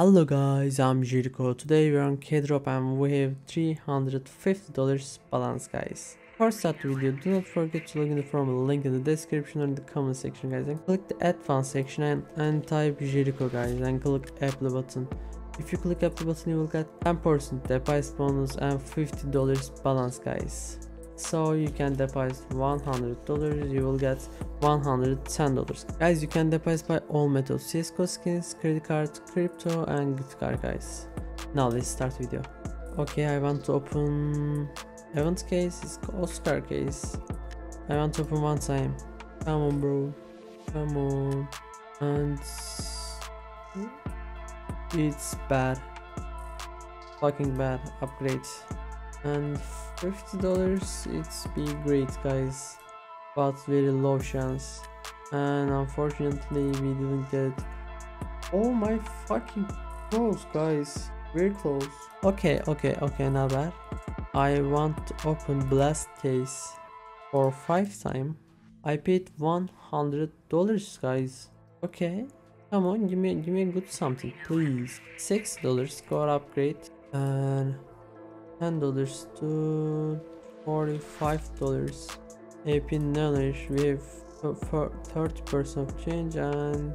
Hello guys, I'm Jeriko. Today we're on Keydrop and we have $350 balance, guys. Before start the video, do not forget to look in the formal link in the description or in the comment section, guys. And click the advanced section and type Jeriko, guys, and click apply button. If you click apply button, you will get 10% deposit bonus and $50 balance, guys. So you can deposit $100, you will get $110. Guys, you can deposit by all methods: CSGO skins, credit card, crypto and gift card, guys. Now let's start video. Okay, I want to open event case. It's Oscar case. I want to open one time. Come on, bro, come on. And it's bad, fucking bad. Upgrade and $50, it's be great, guys, but very low chance, and unfortunately we didn't get it. Oh my fucking close, guys, very close. Okay, not bad. I want to open blast case for 5 times. I paid $100, guys. Okay, come on, give me a good something, please. $6 core upgrade and $10 to $45. AP knowledge, we have 30% of change, and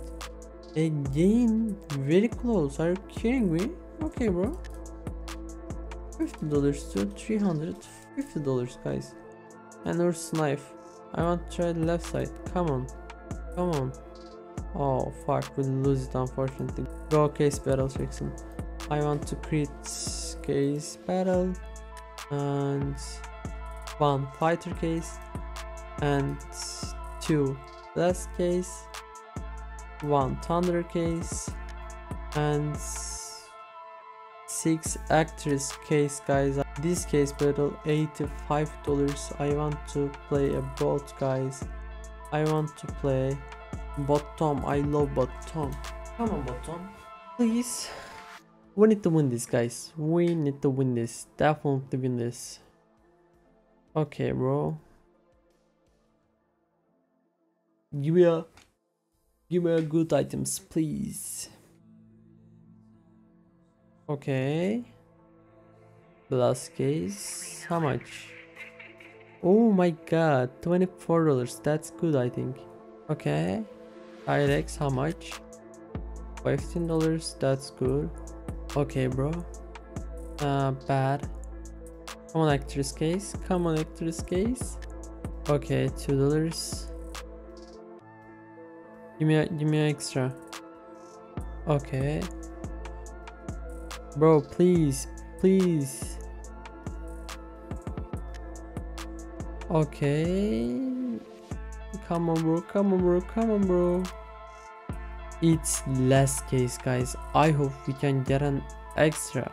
again very close. Are you kidding me? Okay, bro. $50 to $350, guys. And our knife, I want to try the left side. Come on, come on. Oh fuck, we lose it, unfortunately. Go case battle section. I want to create case battle and 1 fighter case and 2 blast case, 1 thunder case and 6 actress case, guys. This case battle $85. I want to play a bot, guys. I want to play bot Tom. I love bot Tom. Come on, bot Tom, please. We need to win this, guys. We need to win this. Definitely win this. Okay, bro. Give me a good items, please. Okay. Blast case. How much? Oh my god, $24. That's good, I think. Okay. IRX, how much? $15. That's good. Okay, bro. Bad. Come on, actress case. Come on, actress case. Okay, $2. Give me an extra. Okay. Bro, please, please. Okay. Come on, bro. Come on, bro. Come on, bro. It's last case, guys. I hope we can get an extra,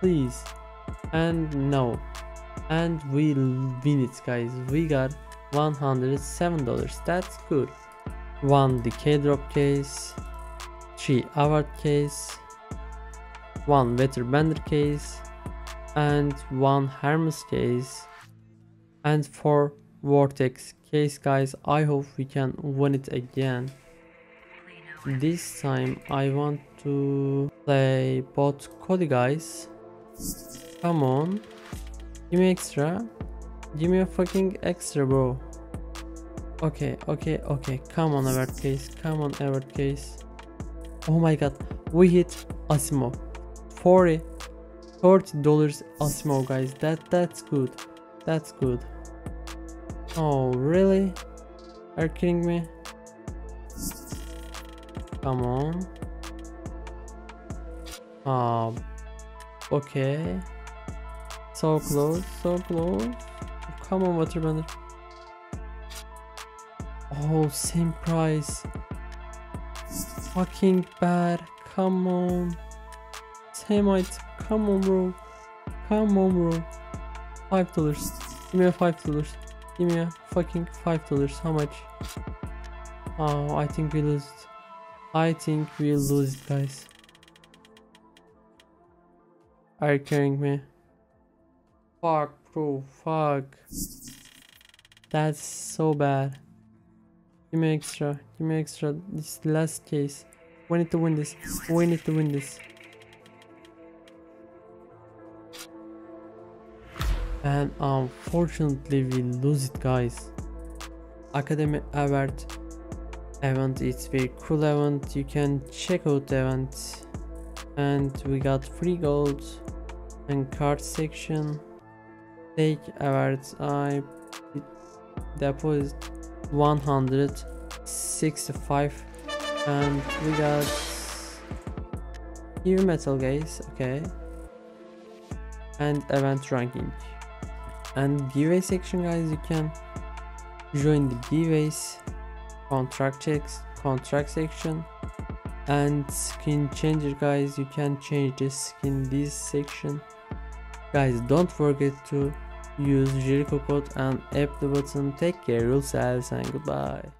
please. And no, and we win it, guys. We got $107. That's good. 1 Keydrop case, 3 award case, 1 Veteran Bender case, and 1 Hermes case, and 4 Vortex case, guys. I hope we can win it again. This time I want to play bot Cody, guys. Come on, give me extra. Give me a fucking extra, bro. Okay. Come on, Everett case. Come on, Everett case. Oh my god, we hit Asimo. $30 Asimo, guys. That's good. That's good. Oh really? Are you kidding me? Come on. Okay. So close, so close. Come on, Waterbender. Oh, same price. Fucking bad. Come on. Same item. Come on, bro. Come on, bro. $5. Give me a $5. Give me a fucking $5. How much? Oh, I think we lost. I think we lose, guys. Are you kidding me? Fuck, bro, fuck. That's so bad. Give me extra. This last case. We need to win this. We need to win this. And unfortunately we lose it, guys. Academy event, it's very cool event. You can check out the event. And we got free gold and card section. Take awards. I deposit 165 and we got heavy metal, guys. Okay, and event ranking and giveaway section, guys. You can join the giveaways, contract checks, contract section, and skin changer, guys. You can change the skin this section, guys. Don't forget to use Jeriko code and app the button. Take care yourselves and goodbye.